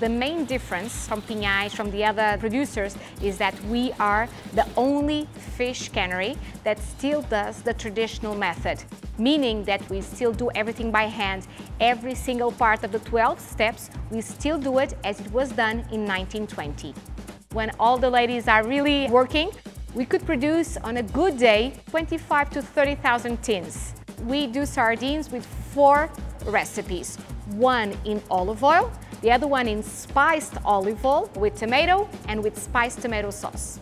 The main difference from Pinhais, from the other producers, is that we are the only fish cannery that still does the traditional method, meaning that we still do everything by hand. Every single part of the 12 steps, we still do it as it was done in 1920. When all the ladies are really working, we could produce on a good day 25 to 30,000 tins. We do sardines with 4 recipes, one in olive oil, the other one in spiced olive oil with tomato and with spiced tomato sauce.